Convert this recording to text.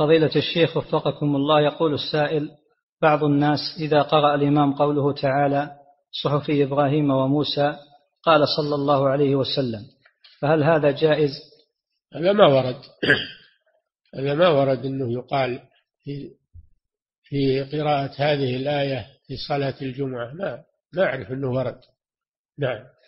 فضيلة الشيخ وفقكم الله، يقول السائل: بعض الناس إذا قرأ الإمام قوله تعالى صحف إبراهيم وموسى قال صلى الله عليه وسلم، فهل هذا جائز؟ هذا ما ورد، هذا ما ورد أنه يقال في قراءة هذه الآية في صلاة الجمعة، ما أعرف أنه ورد. نعم.